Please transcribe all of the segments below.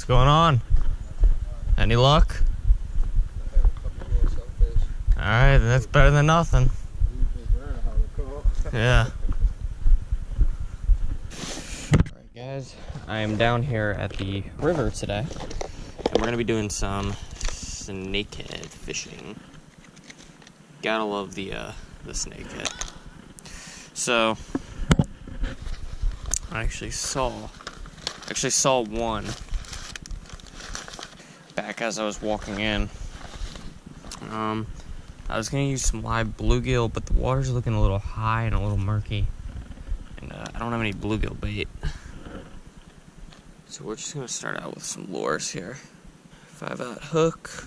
What's going on? Any luck? Alright, that's better than nothing. Yeah. Alright guys, I am down here at the river today, and we're going to be doing some snakehead fishing. Gotta love the snakehead. So, I actually saw one back as I was walking in. I was gonna use some live bluegill, but the water's looking a little high and a little murky, and I don't have any bluegill bait, so we're just gonna start out with some lures here. 5-aught hook,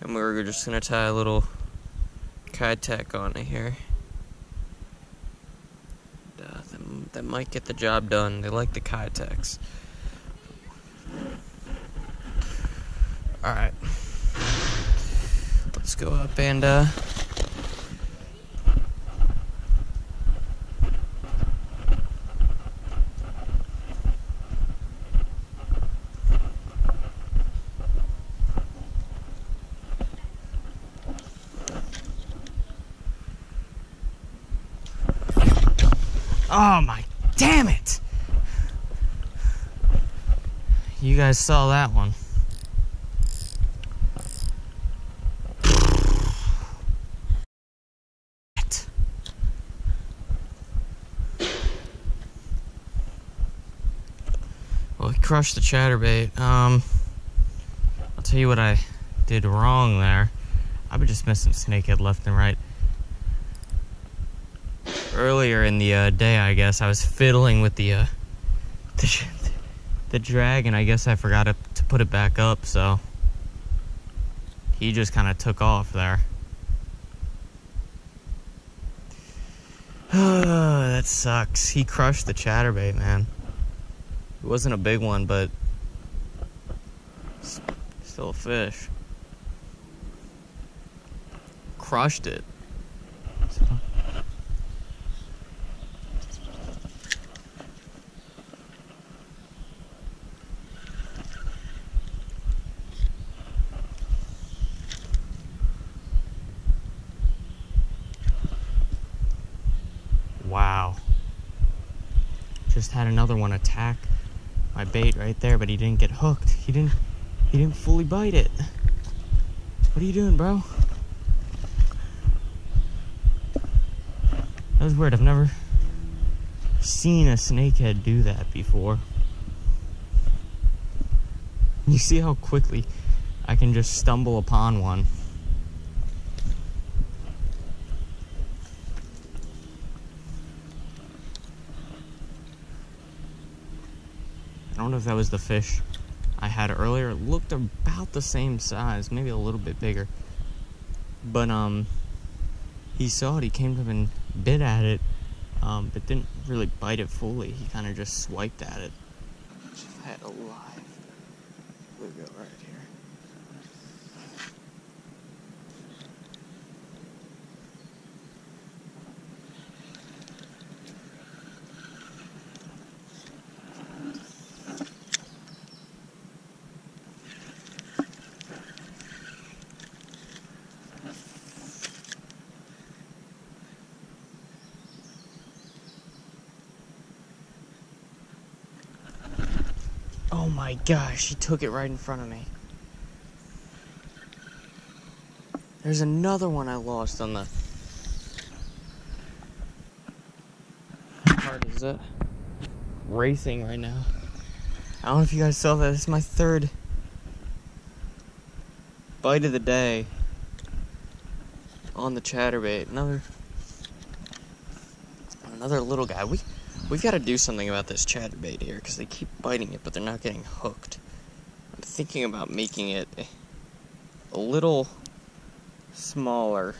and we're just gonna tie a little Keitech on it here. That might get the job done. They like the Keitechs. Alright. Let's go up and oh my, damn it! You guys saw that one. Well, he crushed the chatterbait. I'll tell you what I did wrong there. I've been just missing snakehead left and right. Earlier in the day, I guess, I was fiddling with the drag, and I guess I forgot to put it back up, so he just kind of took off there. That sucks. He crushed the chatterbait, man. It wasn't a big one, but still a fish. Crushed it. Wow, just had another one attack my bait right there, but he didn't get hooked. He didn't fully bite it. What are you doing, bro? That was weird. I've never seen a snakehead do that before. You see how quickly I can just stumble upon one. I don't know if that was the fish I had earlier. It looked about the same size, maybe a little bit bigger. But he saw it, he came up and bit at it, but didn't really bite it fully. He kind of just swiped at it. I had a live bluegill right here. Oh my gosh, he took it right in front of me. There's another one I lost on the... How hard is it? Racing right now. I don't know if you guys saw that. This is my third bite of the day on the chatterbait. Another little guy. We've got to do something about this chatterbait here, because they keep biting it, but they're not getting hooked. I'm thinking about making it a little smaller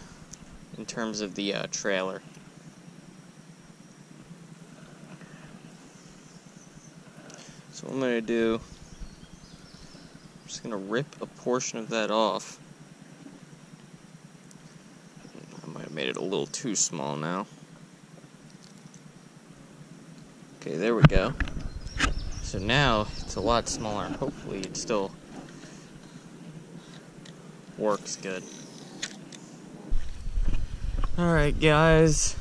in terms of the trailer. So what I'm going to do, I'm just going to rip a portion of that off. I might have made it a little too small now. Okay, there we go. So now It's a lot smaller. Hopefully it still works good. Alright guys,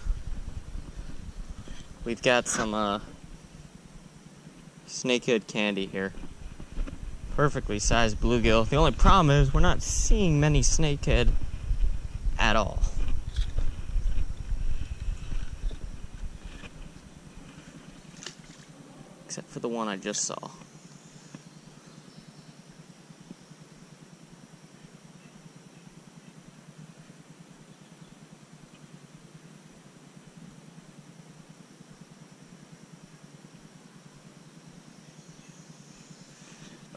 we've got some snakehead candy here. Perfectly sized bluegill. The only problem is we're not seeing many snakehead at all. Except for the one I just saw.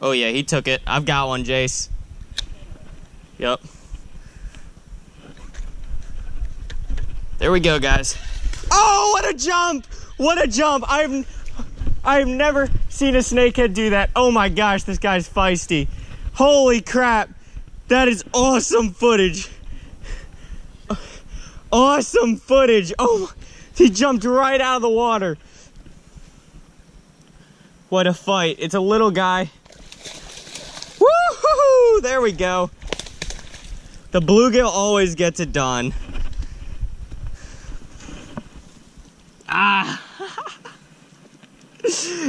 Oh yeah, he took it. I've got one, Jace. Yep. There we go, guys. Oh, what a jump! What a jump! I've never seen a snakehead do that. Oh my gosh, this guy's feisty. Holy crap. That is awesome footage. Awesome footage. Oh, he jumped right out of the water. What a fight. It's a little guy. Woo-hoo-hoo! There we go. The bluegill always gets it done. Ah!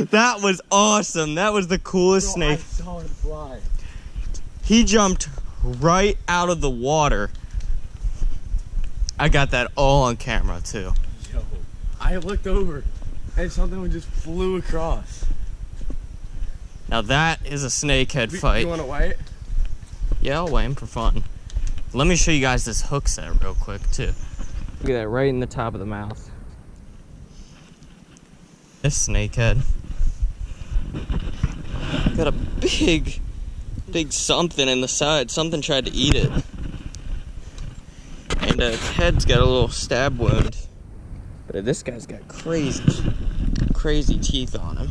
That was awesome. That was the coolest snake. I saw it fly. He jumped right out of the water. I got that all on camera too. Yo, I looked over and something just flew across. Now that is a snakehead fight. You want to weigh it? Yeah, I'll weigh him for fun. Let me show you guys this hook set real quick too. Look at that, right in the top of the mouth. This snakehead got a big something in the side. Something tried to eat it, and its head's got a little stab wound. But this guy's got crazy teeth on him.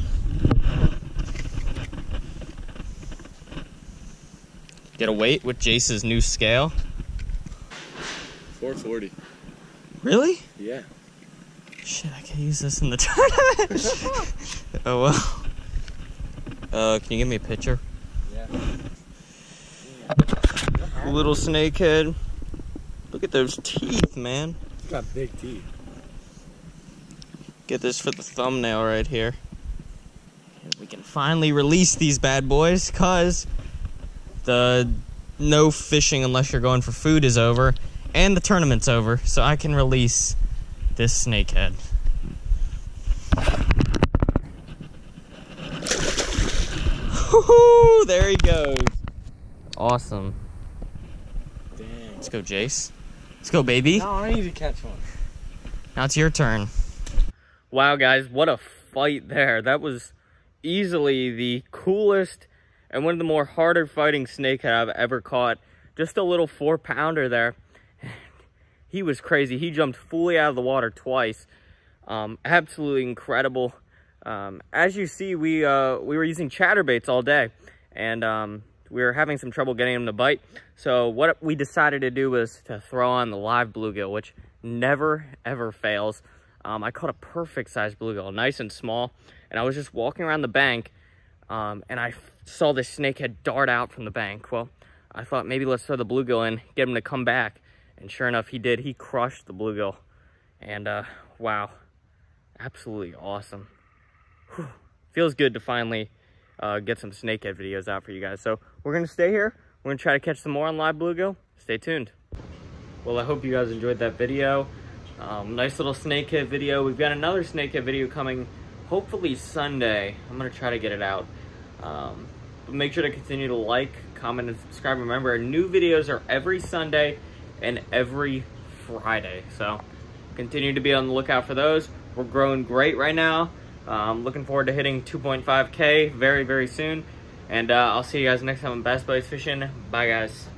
Get a weight with Jace's new scale. 440. Really? Yeah. Shit, I can use this in the tournament. Oh well. Can you give me a picture? Yeah. Little snakehead. Look at those teeth, man. It's got big teeth. Get this for the thumbnail right here. And we can finally release these bad boys, cause the no fishing unless you're going for food is over, and the tournament's over, so I can release this snakehead. Woohoo! There he goes. Awesome. Dang. Let's go, Jace. Let's go, baby. No, I need to catch one. Now it's your turn. Wow, guys, what a fight there. That was easily the coolest and one of the more harder fighting snakehead I've ever caught. Just a little 4-pounder there. He was crazy. He jumped fully out of the water twice. Absolutely incredible. As you see, we were using chatterbaits all day, and we were having some trouble getting them to bite. So what we decided to do was to throw on the live bluegill, which never, ever fails. I caught a perfect size bluegill, nice and small. And I was just walking around the bank, and I saw this snakehead dart out from the bank. Well, I thought maybe let's throw the bluegill in, get him to come back. And sure enough, he did. He crushed the bluegill. And wow, absolutely awesome. Whew. Feels good to finally get some snakehead videos out for you guys. So we're going to stay here. We're going to try to catch some more on live bluegill. Stay tuned. Well, I hope you guys enjoyed that video. Nice little snakehead video. We've got another snakehead video coming hopefully Sunday. I'm going to try to get it out. But make sure to continue to like, comment, and subscribe. Remember, our new videos are every Sunday and every Friday, so continue to be on the lookout for those. We're growing great right now. Looking forward to hitting 2.5K very, very soon, and I'll see you guys next time on Bass Bites Fishing. Bye, guys.